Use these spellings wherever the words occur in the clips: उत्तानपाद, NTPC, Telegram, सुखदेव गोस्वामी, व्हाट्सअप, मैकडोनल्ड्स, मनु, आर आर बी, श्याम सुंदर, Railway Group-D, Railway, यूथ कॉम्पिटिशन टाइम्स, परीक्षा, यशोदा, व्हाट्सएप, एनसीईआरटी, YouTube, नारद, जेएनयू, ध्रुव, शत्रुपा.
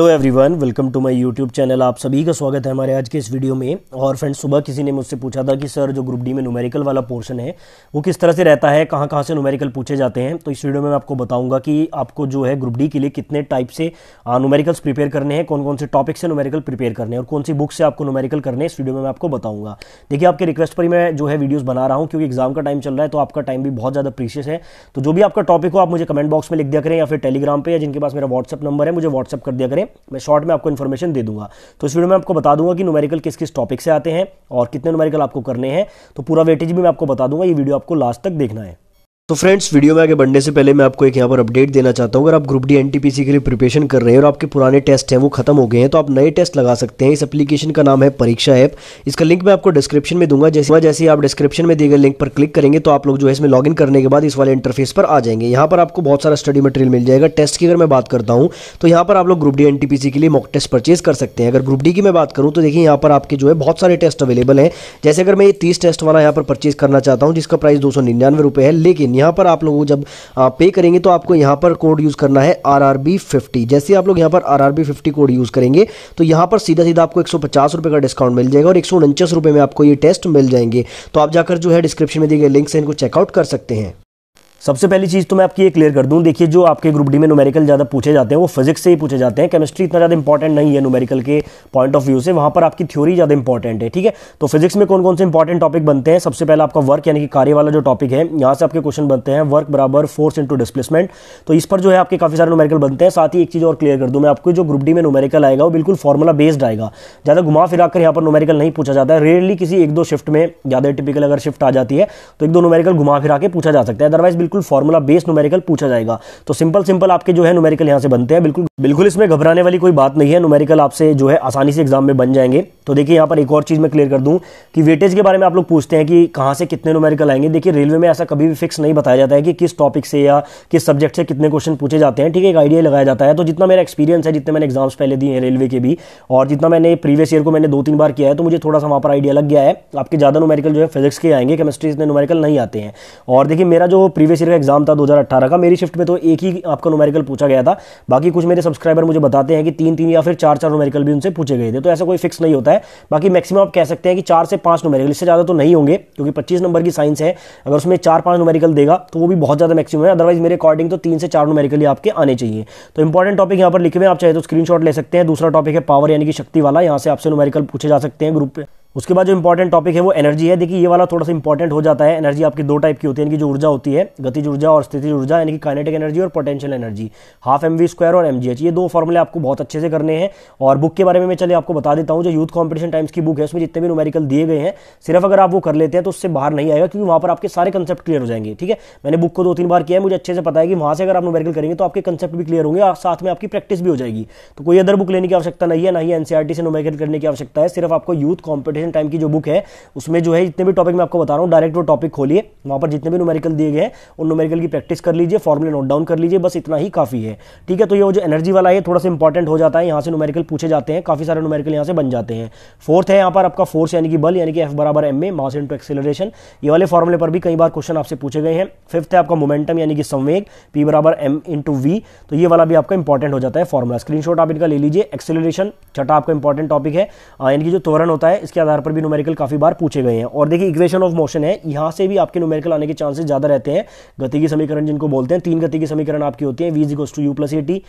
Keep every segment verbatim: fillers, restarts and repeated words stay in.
Hello everyone, welcome to my YouTube channel. आप सभी का स्वागत है हमारे आज के इस वीडियो में। और फ्रेंड्स, सुबह किसी ने मुझसे पूछा था कि सर जो ग्रुप डी में न्यूमेरिकल वाला पोर्शन है वो किस तरह से रहता है, कहां कहां से न्यूमेरिकल पूछे जाते हैं। तो इस वीडियो में मैं आपको बताऊंगा कि आपको जो है ग्रुप डी के लिए कितने टाइप से न्यूमेरिकल्स प्रिपेयर करने हैं, कौन कौन से टॉपिक से न्यूमेरिकल प्रिपेयर करने हैं और कौन सी बुक से आपको न्यूमेरिकल करने हैं। इस वीडियो में मैं आपको बताऊंगा। देखिए, आपके रिक्वेस्ट पर ही मैं जो है वीडियोज़ बना रहा हूँ क्योंकि एग्जाम का टाइम चल रहा है, तो आपका टाइम भी बहुत ज़्यादा प्रीशियस है। तो जो भी आपका टॉपिक हो आप मुझे कमेंट बॉक्स में लिख दिया करें, या फिर टेलीग्राम पर जिनके पास मेरा व्हाट्सअप नंबर है मुझे व्हाट्सअप कर दिया करें, मैं शॉर्ट में आपको इन्फॉर्मेशन दे दूंगा। तो इस वीडियो में आपको बता दूंगा कि न्यूमेरिकल किस किस टॉपिक से आते हैं और कितने न्यूमेरिकल आपको करने हैं। तो पूरा वेटेज भी मैं आपको बता दूंगा, ये वीडियो आपको लास्ट तक देखना है। तो फ्रेंड्स, वीडियो में आगे बढ़ने से पहले मैं आपको एक यहाँ पर अपडेट देना चाहता हूँ। अगर आप ग्रुप डी एनटीपीसी के लिए प्रिपरेशन कर रहे हैं और आपके पुराने टेस्ट हैं वो खत्म हो गए हैं तो आप नए टेस्ट लगा सकते हैं। इस एप्लीकेशन का नाम है परीक्षा ऐप। इसका लिंक मैं आपको डिस्क्रिप्शन में दूंगा। जैसे जैसे आप डिस्क्रिप्शन में दिए गए लिंक पर क्लिक करेंगे तो आप लोग जो है इसमें लॉग इन करने के बाद इस वाले इंटरफेस पर आ जाएंगे। यहाँ पर आपको बहुत सारा स्टडी मटेरियल मिल जाएगा। टेस्ट की अगर मैं बात करता हूँ तो यहाँ पर आप लोग ग्रुप डी एनटीपीसी के लिए मॉक टेस्ट परचेज कर सकते हैं। अगर ग्रुप डी की मैं बात करूँ तो देखिए यहाँ पर आपके जो है बहुत सारे टेस्ट अवेलेबल हैं। जैसे अगर मैं ये तीस टेस्ट वाला यहाँ पर परचेज करना चाहता हूँ जिसका प्राइस दो सौ निन्यानवे रुपये है, लेकिन यहाँ पर आप लोग जब पे करेंगे तो आपको यहाँ पर कोड यूज करना है आर आर बी फिफ्टी। जैसे आप लोग यहाँ पर आर आर बी fifty code use करेंगे तो यहाँ पर सीधा सीधा आपको एक सौ पचास रुपये का डिस्काउंट मिल जाएगा और एक सौ उनचास रुपये में आपको ये टेस्ट मिल जाएंगे। तो आप जाकर जो है डिस्क्रिप्शन में दिए गए लिंक से इनको चेकआउट कर सकते हैं। सबसे पहली चीज़ तो मैं आपकी ये क्लियर कर दूं, देखिए जो आपके ग्रुप डी में न्यूमेरिकल ज़्यादा पूछे जाते हैं वो फिजिक्स से ही पूछे जाते हैं। केमिस्ट्री इतना ज़्यादा इंपॉर्टेंट नहीं है न्यूमेरिकल के पॉइंट ऑफ व्यू से, वहाँ पर आपकी थ्योरी ज़्यादा इंपॉर्टेंट है। ठीक है, तो फिजिक्स में कौन कौन से इंपॉर्टेंट टॉपिक बनते हैं। सबसे पहला आपका वर्क यानी कि कार्य वाला जो टॉपिक है, यहाँ से आपके क्वेश्चन बनते हैं वर्क बराबर फोर्स इंटू डिस्प्लेसमेंट। तो इस पर जो है आपके काफ़ी सारे न्यूमेरिकल बनते हैं। साथ ही एक चीज़ और क्लियर कर दूँ मैं आपको, जो ग्रुप डी में न्यूमेरिकल आएगा वो बिल्कुल फॉर्मुला बेस्ड आएगा। ज़्यादा घुमा फिरा कर यहाँ पर न्यूमेरिकल नहीं पूछा जाता है। रेयरली किसी एक दो शिफ्ट में, ज़्यादा टिपिकल अगर शिफ्ट आ जाती है तो एक दो न्यूमेरिकल घुमा फिरा के पूछा जा सकता है, अदरवाइज बिल्कुल फॉर्मुला बेस्ड न्यूमेरिकल पूछा जाएगा। तो सिंपल सिंपल आपके जो है न्यूमेरिकल यहां से बनते हैं। बिल्कुल बिल्कुल इसमें घबराने वाली कोई बात नहीं है, न्यूमेरिकल आपसे जो है आसानी से एग्जाम में बन जाएंगे। तो देखिए यहाँ पर एक और चीज़ मैं क्लियर कर दूं कि वेटेज के बारे में आप लोग पूछते हैं कि कहाँ से कितने न्यूमेरिकल आएंगे। देखिए रेलवे में ऐसा कभी भी फिक्स नहीं बताया जाता है कि किस टॉपिक से या किस सब्जेक्ट से कितने क्वेश्चन पूछे जाते हैं। ठीक है, एक आइडिया लगाया जाता है। तो जितना मेरा एक्सपीरियंस है, जितने मैंने एग्जाम्स पहले दिए हैं रेलवे के भी, और जितना मैंने प्रीवियस ईयर को मैंने दो तीन बार किया है, तो मुझे थोड़ा सा वहाँ पर आइडिया लग गया है। आपके ज़्यादा न्यूमेरिकल जो है फिजिक्स के आएंगे, केमिस्ट्री इतने न्यूमेरिकल नहीं आते हैं। और देखिए मेरा जो प्रीवियस ईयर का एग्जाम था दो हज़ार अठारह का, मेरी शिफ्ट में तो एक ही आपका न्यूमेरिकल पूछा गया था। बाकी कुछ मेरे सब्सक्राइबर मुझे बताते हैं कि तीन तीन या फिर चार चार न्यूमेरिकल भी उनसे पूछे गए थे। तो ऐसा कोई फिक्स नहीं होता है। बाकी मैक्सिमम आप कह सकते हैं कि चार से पाँच न्यूमेरिकल, इससे ज़्यादा तो नहीं होंगे क्योंकि पच्चीस नंबर की साइंस है। अगर उसमें चार पाँच न्यूमेरिकल देगा तो वो भी बहुत ज़्यादा मैक्सिमम है। अदरवाइज मेरे अकॉर्डिंग तो तीन से चार न्यूमेरिकल आपके आने चाहिए। तो इंपॉर्टेंट टॉपिक यहाँ पर लिखे हुए, आप चाहे तो स्क्रीनशॉट ले सकते हैं। दूसरा टॉपिक है पावर यानी कि शक्ति वाला, यहाँ से आपसे न्यूमेरिकल पूछे जा सकते हैं ग्रुप। उसके बाद जो इंपॉर्टेंट टॉपिक है वो एनर्जी है। देखिए ये वाला थोड़ा सा इंपॉर्टेंट हो जाता है। एनर्जी आपकी दो टाइप की होती है, इनकी जो ऊर्जा होती है गतिज ऊर्जा और स्थितिज ऊर्जा, यानी कि काइनेटिक एनर्जी और potential energy, half M V square और एम जी एच। ये दो फॉर्मूले आपको बहुत अच्छे से करने हैं। और बुक के बारे में मैं चलिए आपको बता देता हूँ, जो यूथ कॉम्पिटिशन टाइम्स की बुक है उसमें जितने भी न्यूमेरिकल दिए गए हैं सिर्फ अगर आप वो कर लेते हैं तो उससे बाहर नहीं आएगा, क्योंकि वहाँ पर आपके सारे कंसेप्ट क्लियर हो जाएंगे। ठीक है, मैंने बुक को दो तीन बार किया है, मुझे अच्छे से पता है कि वहाँ से अगर आप न्यूमेरिकल करेंगे तो आपके कंसेप्ट भी क्लियर होंगे और साथ में आपकी प्रैक्टिस भी हो जाएगी। तो कोई अदर बुक लेने की आवश्यकता नहीं है, ना ही एनसीईआरटी से न्यूमेरिकल करने की आवश्यकता है। सिर्फ आपको यूथ कॉम्पिटिशन टाइम की जो बुक है उसमें जो है जितने भी टॉपिक मैं आपको बता रहा हूं डायरेक्ट वो टॉपिक खोलिए, वहां पर जितने भी न्यूमेरिकल दिए गए हैं उन न्यूमेरिकल की प्रैक्टिस कर लीजिए, फॉर्मुले नोट डाउन कर लीजिए, बस इतना ही काफी है। ठीक है, तो ये जो एनर्जी वाला है थोड़ा सा इंपॉर्टेंट हो जाता है, यहां से न्यूमेरिकल पूछे जाते हैं, काफी सारे न्यूमेरिकल यहां से बन जाते हैं। फोर्थ है यहाँ पर आपका फोर्स यानी कि बल, यानी कि एफ बराबर M A, mass into acceleration. ये वाले फॉर्मुले पर भी कई बार क्वेश्चन आपसे पूछे गए हैं। फिफ्थ है आपका मोमेंटम यानी कि संवेग, पी बराबर एम इंटू वी। तो ये वाला भी आपका इंपॉर्टेंट हो जाता है फॉर्मुला, स्क्रीनशॉट आप इनका ले लीजिए। एक्सीलरेशन छठा आपका इंपॉर्टेंट टॉपिक है, यानी कि जो त्वरण होता है, इसके आधार पर भी न्यूमेरिकल काफी बार पूछे गए हैं। और देखिए इक्वेशन ऑफ मोशन है, यहां से भी आपके न्यूमेरिकल आने के चांसेस ज्यादा रहते हैं। गति के समीकरण जिनको बोलते हैं, तीन गति के समीकरण आपकी होती है, v is equals to U plus A T,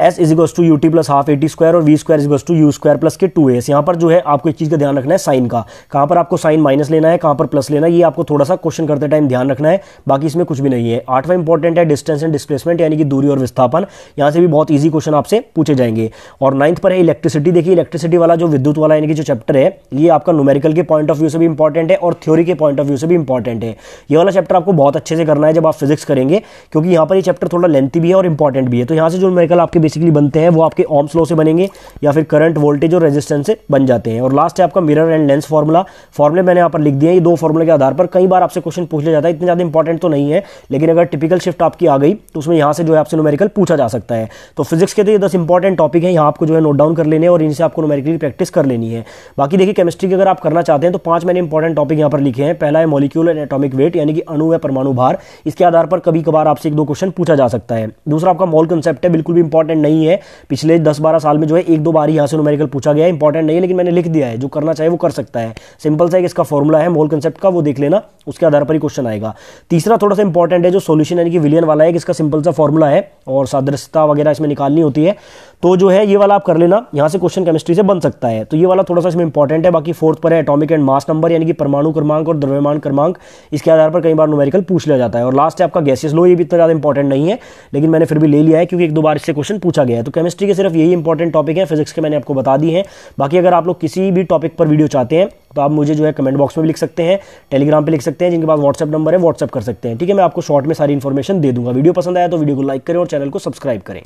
S is equals to U T plus half A T square और V square is equals to U square plus के टू एस। यहाँ पर जो है आपको एक चीज़ का ध्यान रखना है, साइन का, कहाँ पर आपको साइन माइनस लेना है, कहाँ पर प्लस लेना है, ये आपको थोड़ा सा क्वेश्चन करते टाइम ध्यान रखना है। बाकी इसमें कुछ भी नहीं है। आठवां इंपॉर्टेंट है डिस्टेंस एंड डिस्प्लेसमेंट यानी कि दूरी और विस्थापन, यहाँ से भी बहुत ईजी क्वेश्चन आपसे पूछे जाएंगे। और नाइन्थ पर है इलेक्ट्रिसिटी। देखिए इलेक्ट्रिसिटी वाला जो विद्युत वाला यानी कि जो चैप्टर है, ये आपका न्यूमेरिकल के पॉइंट ऑफ व्यू से भी इंपॉर्टेंट है और थ्योरी के पॉइंट ऑफ व्यू से भी इंपॉर्टेंट है। ये वाला चैप्टर आपको बहुत अच्छे से करना है जब आप फिजिक्स करेंगे, क्योंकि यहाँ पर ये चैप्टर थोड़ा लेंथी भी है और इंपॉर्टेंट भी है। तो यहाँ से जो न्यूमेरिकल आपके बेसिकली बनते हैं वो आपके ओम्स लॉ से बनेंगे या फिर करंट वोल्टेज और रेजिस्टेंस से बन जाते हैं। और लास्ट है आपका मिरर एंड लेंस फॉर्मुला। फॉर्मुले मैंने यहाँ पर लिख दिए हैं, ये दो फॉर्मुले के आधार पर कई बार आपसे क्वेश्चन पूछ लिया जाता है। इतने ज्यादा इंपॉर्टेंट तो नहीं है, लेकिन अगर टिपिकल शिफ्ट आपकी आ गई तो उसमें यहाँ से जो है आपसे न्यूमेरिकल पूछा जा सकता है। तो फिजिक्स के तो ये दस इंपॉर्टेंट टॉपिक है, यहाँ आपको जो है नोट डाउन कर लेने और इनसे आपको न्यूमेरिकल प्रैक्टिस कर लेनी है। बाकी देखिए केमिस्ट्री की अगर आप करना चाहते हैं तो पांच मैंने इंपॉर्टेंट टॉपिक यहाँ पर लिखे हैं। पहला है मॉलिक्यूल एंड एटॉमिक वेट यानी कि अणु या परमाणु भार, इसके आधार पर कभी कभार आपसे एक दो क्वेश्चन पूछा जा सकता है। दूसरा आपका मोल कॉन्सेप्ट है, बिल्कुल भी इंपॉर्टेंट नहीं है। पिछले दस बारह साल में जो है एक दो बार यहाँ से न्यूमेरिकल पूछा गया है, इंपॉर्टेंट नहीं है, लेकिन मैंने लिख दिया है, जो करना चाहे वो कर सकता है। सिंपल सा एक इसका फॉर्मूला है मोल कंसेप्ट का, वो देख लेना, उसके आधार पर ही क्वेश्चन आएगा। तीसरा थोड़ा सा इंपॉर्टेंट है जो सोल्यूशन यानी कि विलियन वाला है, इसका सिंपल सा फॉर्मूला है और सादृश्यता वगैरह इसमें निकालनी होती है, तो जो है ये वाला आप कर लेना, यहाँ से क्वेश्चन केमिस्ट्री से बन सकता है, तो ये वाला थोड़ा सा इसमें इंपॉर्टेंट है। बाकी फोर्थ पर है एटॉमिक एंड मास नंबर यानी कि परमाणु क्रमांक और द्रव्यमान क्रमांक, इसके आधार पर कई बार न्यूमेरिकल पूछ लिया जाता है। और लास्ट है आपका गैसेस लो, ये भी इतना ज्यादा इंपॉर्टेंट नहीं है, लेकिन मैंने फिर भी ले लिया है क्योंकि एक दो बार इससे क्वेश्चन पूछा गया है। तो केमिस्ट्री के सिर्फ यही इंपॉर्टेंट टॉपिक है, फिजिक्स के मैंने आपको बता दी है। बाकी अगर आप लोग किसी भी टॉपिक पर वीडियो चाहते हैं तो आप मुझे जो है कमेंट बॉक्स में भी लिख सकते हैं, टेलीग्राम पे लिख सकते हैं, जिनके पास व्हाट्सएप नंबर है व्हाट्सएप कर सकते हैं, ठीक है। मैं आपको शॉर्ट में सारी इन्फॉर्मेशन दे दूंगा। वीडियो पसंद आया तो वीडियो को लाइक करें और चैनल को सब्सक्राइब करें।